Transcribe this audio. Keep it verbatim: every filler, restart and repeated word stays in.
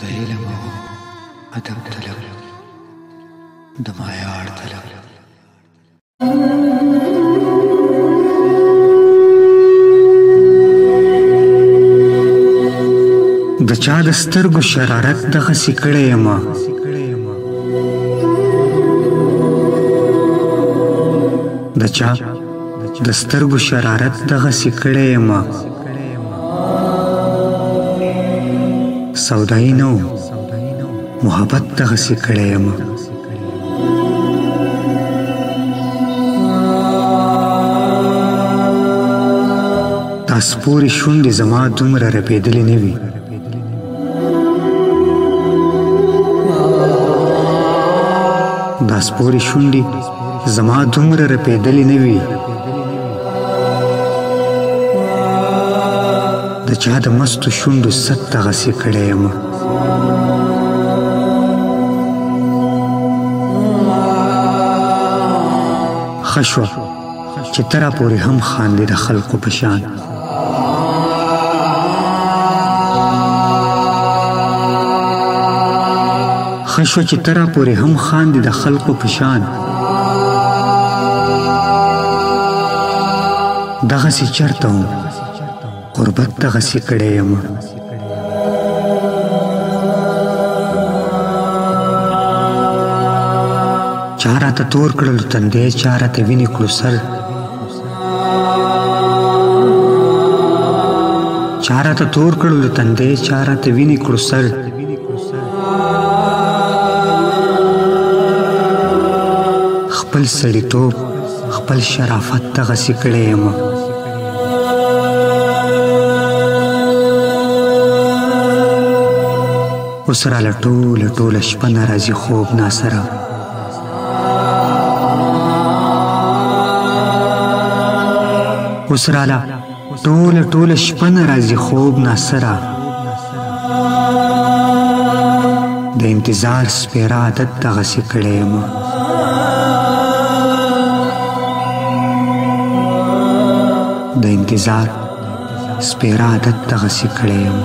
धैर्यमो अदम तलब दमायाड़ तलब। د چا د سترګو شرارت دغسې کړې یم د چا د سترګو شرارت دغسې کړې یم سودای نو محبت دغسې کړې یم تاسو پورې شونډې زما دومره رپېدلې نه وي داسپورې شونډې زما دومره رپېدلې نه وي د چا د مستو شونډو ست دغسې کړی یم ښه شوه چې ته راپورې هم خاندې د خلقو په شان خشو چې ترا پورې هم خاندې د خلقو په شان دغسې چرته وم غربت دغسې کړی یم چا راته تور کړلو تندی چا راته وینې کړو سر چا راته تور کړلو تندی چا راته وینې کړو سر خپل سړیتوب خپل شرافت دغسې کړی یم اوس راله ټوله ټوله شپه نه راځي خوب ناسره اوس راله ټوله ټوله شپه نه راځي خوب ناسره د انتظار سپېره عادت دغسې کړی یم د انتظار سپېره عادت دغسې کړی یم